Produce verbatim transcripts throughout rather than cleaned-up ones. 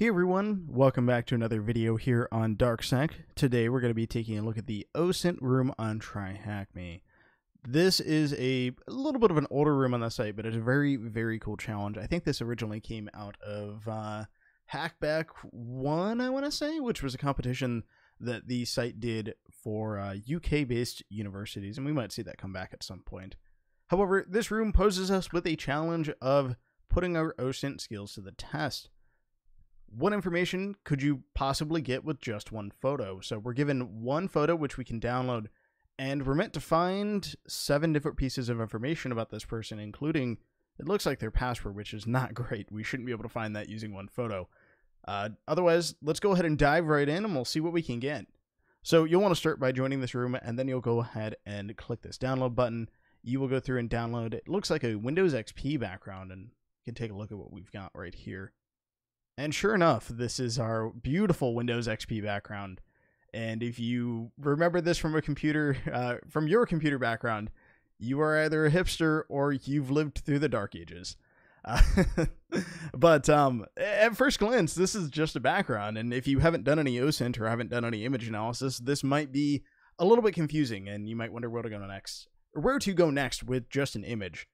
Hey everyone, welcome back to another video here on DarkSec. Today we're going to be taking a look at the OSINT room on TryHackMe. This is a, a little bit of an older room on the site, but it's a very, very cool challenge. I think this originally came out of uh, HackBack One, I want to say, which was a competition that the site did for uh, U K-based universities, and we might see that come back at some point. However, this room poses us with a challenge of putting our OSINT skills to the test. What information could you possibly get with just one photo? So we're given one photo, which we can download, and we're meant to find seven different pieces of information about this person, including, it looks like their password, which is not great. We shouldn't be able to find that using one photo. Uh, otherwise, let's go ahead and dive right in and we'll see what we can get. So you'll want to start by joining this room, and then you'll go ahead and click this download button. You will go through and download. It looks like a Windows X P background, and you can take a look at what we've got right here. And sure enough, this is our beautiful Windows X P background. And if you remember this from a computer, uh, from your computer background, you are either a hipster or you've lived through the dark ages. Uh, but um, at first glance, this is just a background. And if you haven't done any OSINT or haven't done any image analysis, this might be a little bit confusing, and you might wonder where to go next, or where to go next with just an image.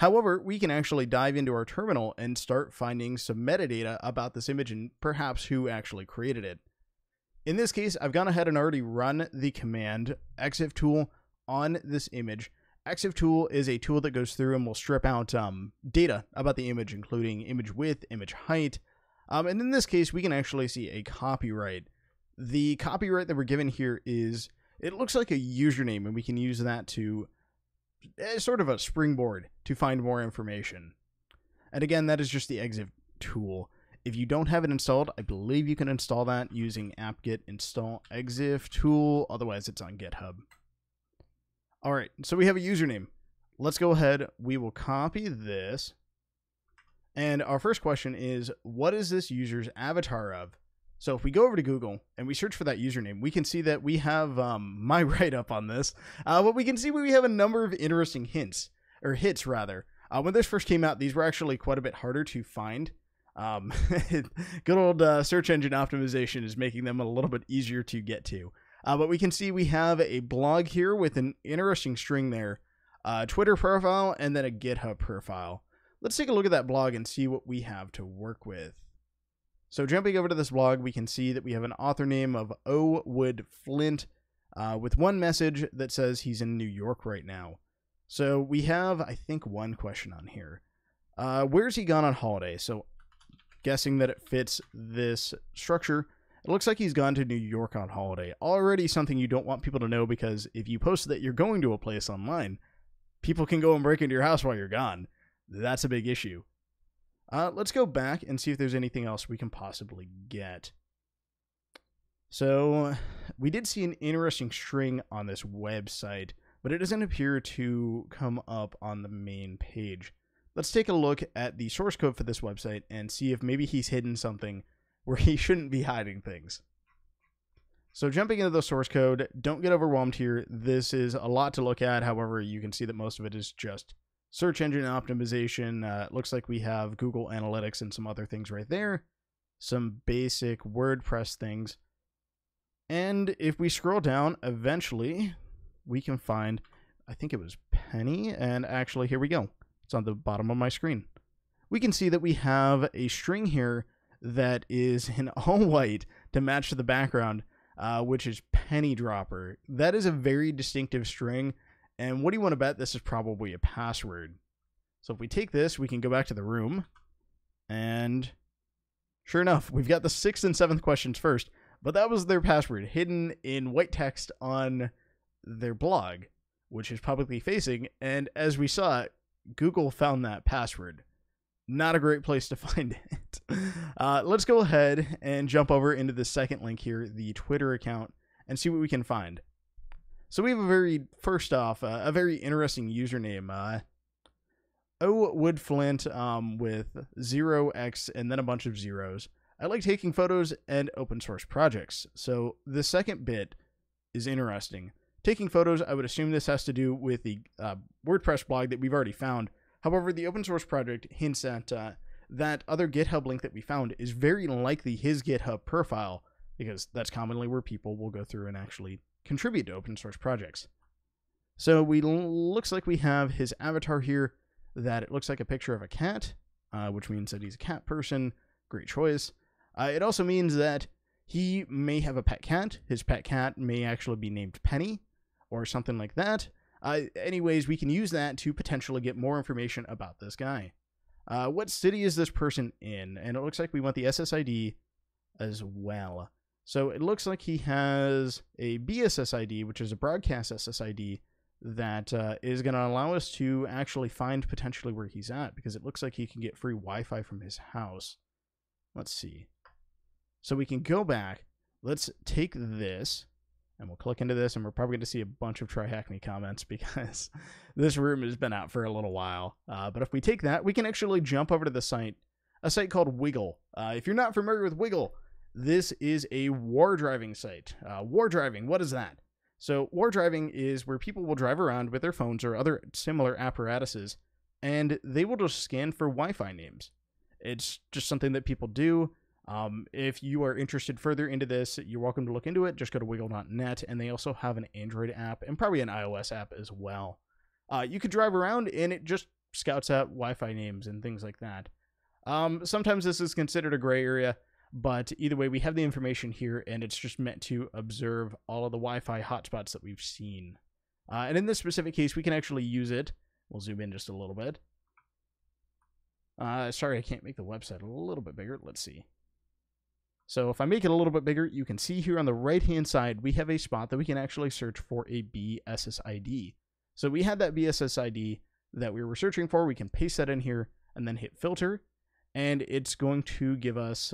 However, we can actually dive into our terminal and start finding some metadata about this image and perhaps who actually created it. In this case, I've gone ahead and already run the command exiftool on this image. Exiftool is a tool that goes through and will strip out um, data about the image, including image width, image height. Um, and in this case, we can actually see a copyright. The copyright that we're given here is, it looks like a username, and we can use that to It's sort of a springboard to find more information. And again, that is just the exif tool. If you don't have it installed, I believe you can install that using apt-get install exif tool. Otherwise, it's on GitHub. All right, so we have a username. Let's go ahead. We will copy this. And our first question is, what is this user's avatar of? So if we go over to Google and we search for that username, we can see that we have um, my write-up on this, uh, but we can see we have a number of interesting hints, or hits rather. Uh, when this first came out, these were actually quite a bit harder to find. Um, good old uh, search engine optimization is making them a little bit easier to get to. Uh, but we can see we have a blog here with an interesting string there, a Twitter profile, and then a GitHub profile. Let's take a look at that blog and see what we have to work with. So jumping over to this blog, we can see that we have an author name of OWoodflint uh, with one message that says he's in New York right now. So we have, I think, one question on here. Uh, where's he gone on holiday? So guessing that it fits this structure, it looks like he's gone to New York on holiday. Already something you don't want people to know, because if you post that you're going to a place online, people can go and break into your house while you're gone. That's a big issue. Uh, let's go back and see if there's anything else we can possibly get. So we did see an interesting string on this website, but it doesn't appear to come up on the main page. Let's take a look at the source code for this website and see if maybe he's hidden something where he shouldn't be hiding things. So jumping into the source code, don't get overwhelmed here. This is a lot to look at. However, you can see that most of it is just search engine optimization. Uh, it looks like we have Google Analytics and some other things right there. Some basic WordPress things. And if we scroll down, eventually we can find, I think it was Penny. And actually, here we go. It's on the bottom of my screen. We can see that we have a string here that is in all white to match the background, uh, which is Penny Dropper. That is a very distinctive string. And what do you want to bet? This is probably a password. So if we take this, we can go back to the room. And sure enough, we've got the sixth and seventh questions first. But that was their password hidden in white text on their blog, which is publicly facing. And as we saw, Google found that password. Not a great place to find it. Uh, let's go ahead and jump over into the second link here, the Twitter account, and see what we can find. So we have a very, first off, uh, a very interesting username. Uh, OWoodflint um, with zero x and then a bunch of zeros. I like taking photos and open source projects. So the second bit is interesting. Taking photos, I would assume this has to do with the uh, WordPress blog that we've already found. However, the open source project hints at uh, that other GitHub link that we found is very likely his GitHub profile, because that's commonly where people will go through and actually contribute to open source projects. So we looks like we have his avatar here, that it looks like a picture of a cat, uh, which means that he's a cat person. Great choice. Uh, it also means that he may have a pet cat. His pet cat may actually be named Penny or something like that. Uh, anyways, we can use that to potentially get more information about this guy. Uh, what city is this person in? And it looks like we want the S S I D as well. So it looks like he has a B S S I D, which is a broadcast S S I D, that uh, is going to allow us to actually find potentially where he's at, because it looks like he can get free Wi-Fi from his house. Let's see. So we can go back. Let's take this, and we'll click into this, and we're probably going to see a bunch of TryHackMe comments because this room has been out for a little while. Uh, but if we take that, we can actually jump over to the site, a site called Wiggle. Uh, if you're not familiar with Wiggle, this is a war driving site. Uh, war driving, what is that? So war driving is where people will drive around with their phones or other similar apparatuses, and they will just scan for Wi-Fi names. It's just something that people do. Um, if you are interested further into this, you're welcome to look into it. Just go to wiggle dot net, and they also have an Android app and probably an iOS app as well. Uh, you could drive around, and it just scouts out Wi-Fi names and things like that. Um, sometimes this is considered a gray area, but either way, we have the information here, and it's just meant to observe all of the Wi-Fi hotspots that we've seen. Uh, and in this specific case, we can actually use it. We'll zoom in just a little bit. Uh, sorry, I can't make the website a little bit bigger. Let's see. So if I make it a little bit bigger, you can see here on the right-hand side, we have a spot that we can actually search for a B S S I D. So we had that B S S I D that we were searching for. We can paste that in here and then hit filter, and it's going to give us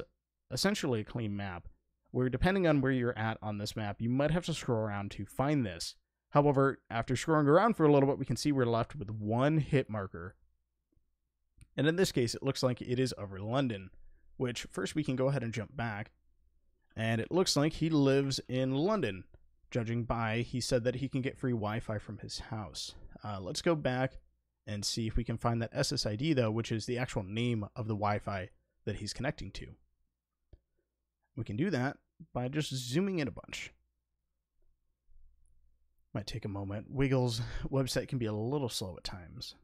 essentially a clean map, where depending on where you're at on this map, you might have to scroll around to find this. However, after scrolling around for a little bit, we can see we're left with one hit marker. And in this case, it looks like it is over London, which first we can go ahead and jump back. And it looks like he lives in London, judging by he said that he can get free Wi-Fi from his house. Uh, let's go back and see if we can find that S S I D, though, which is the actual name of the Wi-Fi that he's connecting to. We can do that by just zooming in a bunch. Might take a moment. Wiggle's website can be a little slow at times.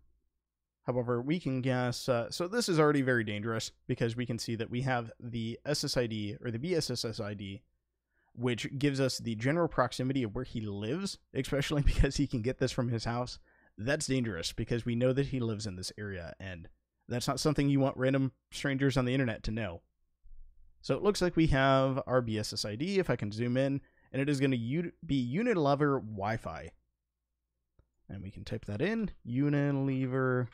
However, we can guess, uh, so this is already very dangerous, because we can see that we have the S S I D, or the B S S I D, which gives us the general proximity of where he lives, especially because he can get this from his house. That's dangerous, because we know that he lives in this area, and that's not something you want random strangers on the internet to know. So it looks like we have our B S S I D, if I can zoom in, and it is going to be Unilever Wi-Fi. And we can type that in, Unilever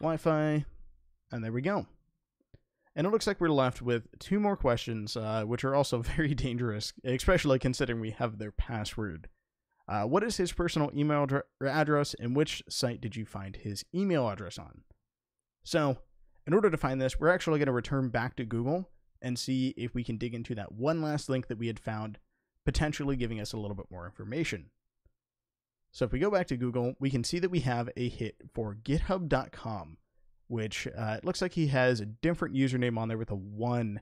Wi-Fi, and there we go. And it looks like we're left with two more questions, uh, which are also very dangerous, especially considering we have their password. Uh, what is his personal email address, and which site did you find his email address on? So, in order to find this, we're actually going to return back to Google and see if we can dig into that one last link that we had found, potentially giving us a little bit more information. So if we go back to Google, we can see that we have a hit for github dot com, which uh, it looks like he has a different username on there with a one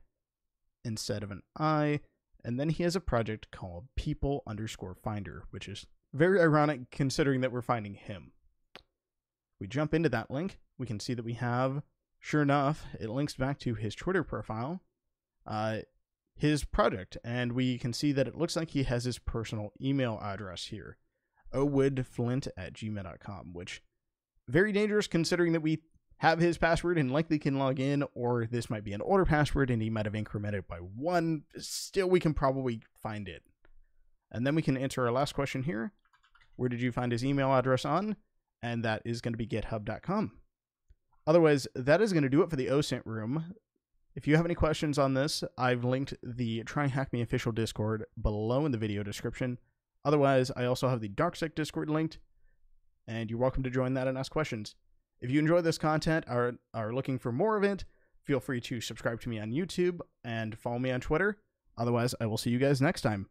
instead of an I. And then he has a project called people underscore finder, which is very ironic considering that we're finding him. We jump into that link. We can see that we have, sure enough, it links back to his Twitter profile, uh, his project. And we can see that it looks like he has his personal email address here. O Wood Flint at gmail dot com, which very dangerous considering that we have his password and likely can log in, or this might be an older password and he might have incremented by one. Still, we can probably find it. And then we can enter our last question here. Where did you find his email address on? And that is going to be github dot com. Otherwise, that is going to do it for the OSINT room. If you have any questions on this, I've linked the TryHackMe official Discord below in the video description. Otherwise, I also have the DarkSec Discord linked, and you're welcome to join that and ask questions. If you enjoy this content or are looking for more of it, feel free to subscribe to me on YouTube and follow me on Twitter. Otherwise, I will see you guys next time.